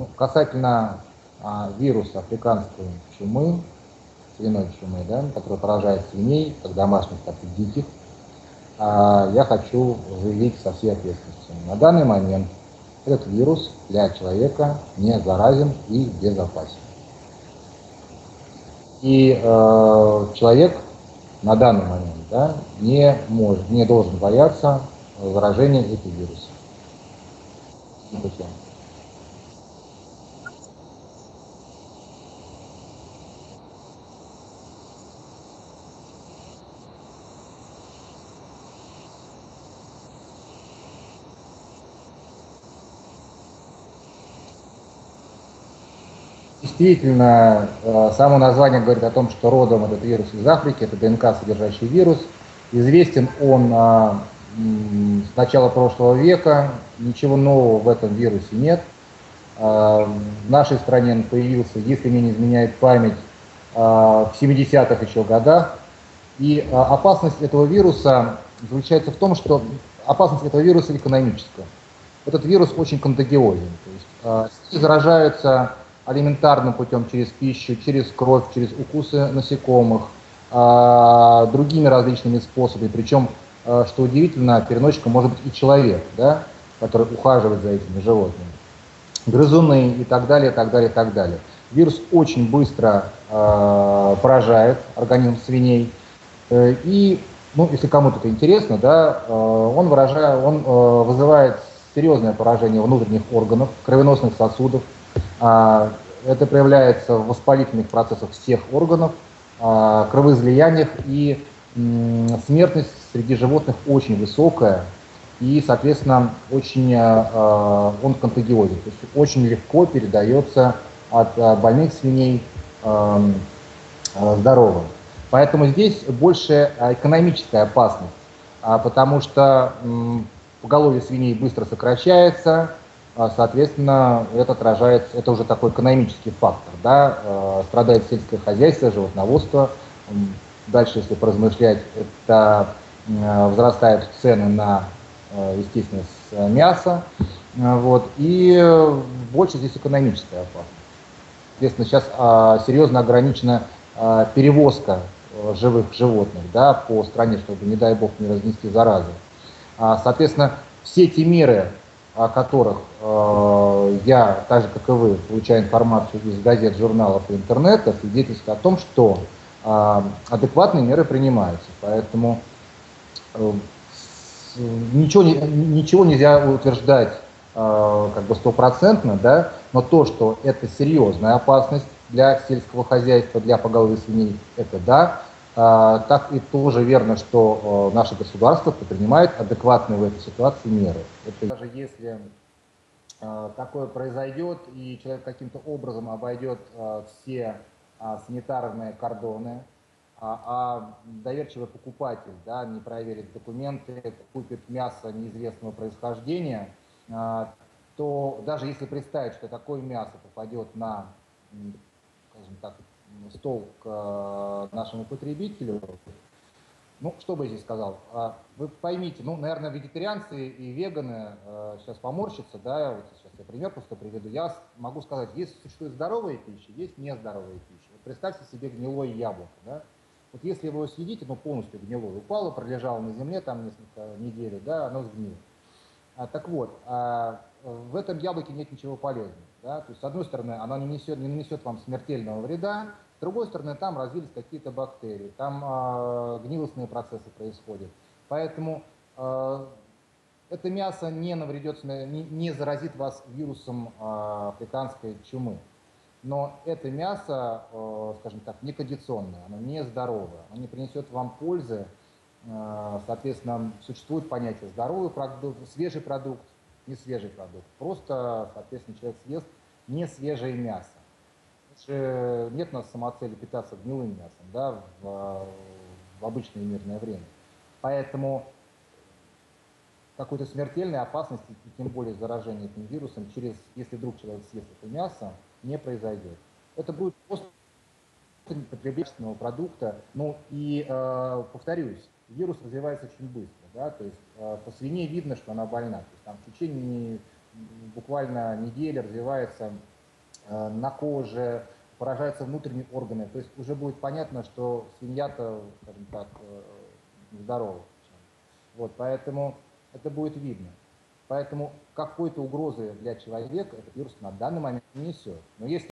Ну, касательно вируса африканской чумы, свиной чумы, да, который поражает свиней, как домашних, так и диких, я хочу заявить со всей ответственностью. На данный момент этот вирус для человека не заразен и безопасен. И человек на данный момент, да, не должен бояться заражения этим вирусом. Действительно, само название говорит о том, что родом этот вирус из Африки, это ДНК, содержащий вирус. Известен он с начала прошлого века, ничего нового в этом вирусе нет. В нашей стране он появился, если мне не изменяет память, в 70-х еще годах. И опасность этого вируса заключается в том, что опасность этого вируса экономическая. Этот вирус очень контагиозен, то есть заражаются алиментарным путем, через пищу, через кровь, через укусы насекомых, другими различными способами. Причем, что удивительно, переносчиком может быть и человек, да, который ухаживает за этими животными. Грызуны и так далее, так далее, так далее. Вирус очень быстро поражает организм свиней. И, ну, если кому-то это интересно, да, он вызывает серьезное поражение внутренних органов, кровеносных сосудов. Это проявляется в воспалительных процессах всех органов, кровоизлияниях, и смертность среди животных очень высокая, и, соответственно, очень он контагиозен. То есть очень легко передается от больных свиней здоровым. Поэтому здесь больше экономическая опасность, потому что поголовье свиней быстро сокращается. Соответственно, это отражается, это уже такой экономический фактор, да, страдает сельское хозяйство, животноводство. Дальше, если поразмышлять, это возрастают цены на, естественно, мясо, вот, и больше здесь экономическая опасность. Соответственно, сейчас серьезно ограничена перевозка живых животных, да, по стране, чтобы, не дай бог, не разнести заразу. Соответственно, все эти меры, о которых я, так же как и вы, получаю информацию из газет, журналов и интернета, свидетельствует о том, что адекватные меры принимаются. Поэтому ничего нельзя утверждать как бы стопроцентно, да, но то, что это серьезная опасность для сельского хозяйства, для поголовья свиней, это да. Так и тоже верно, что наше государство принимает адекватные в этой ситуации меры. Это даже если такое произойдет и человек каким-то образом обойдет все санитарные кордоны, а доверчивый покупатель, да, не проверит документы, купит мясо неизвестного происхождения, то даже если представить, что такое мясо попадет на, скажем так, стол к нашему потребителю, ну, что бы я здесь сказал, вы поймите, ну, наверное, вегетарианцы и веганы сейчас поморщатся, да, вот сейчас я пример просто приведу, я могу сказать, есть, существует здоровая пища, есть нездоровая пища. Вот представьте себе гнилое яблоко, да, вот если вы его съедите, ну, полностью гнилое, упало, пролежало на земле там несколько недель, да, оно сгнило. Так вот, в этом яблоке нет ничего полезного. Да? То есть, с одной стороны, оно не нанесет вам смертельного вреда, с другой стороны, там развились какие-то бактерии, там гнилостные процессы происходят. Поэтому это мясо не навредит, не заразит вас вирусом африканской чумы. Но это мясо, скажем так, некондиционное, оно нездоровое, оно не принесет вам пользы. Соответственно, существует понятие здоровый продукт, свежий продукт, не свежий продукт. Просто, соответственно, человек съест не свежее мясо. Нет у нас самоцели питаться гнилым мясом, да, в обычное мирное время. Поэтому какой-то смертельной опасности, и тем более заражения этим вирусом, если вдруг человек съест это мясо, не произойдет. Это будет просто потребление продукта. Ну и, повторюсь, вирус развивается очень быстро, да, то есть по свине видно, что она больна, то есть там в течение буквально неделя развивается на коже, поражаются внутренние органы. То есть уже будет понятно, что свинья-то, скажем так, здорова. Вот, поэтому это будет видно. Поэтому какой-то угрозы для человека этот вирус на данный момент не несет. Но если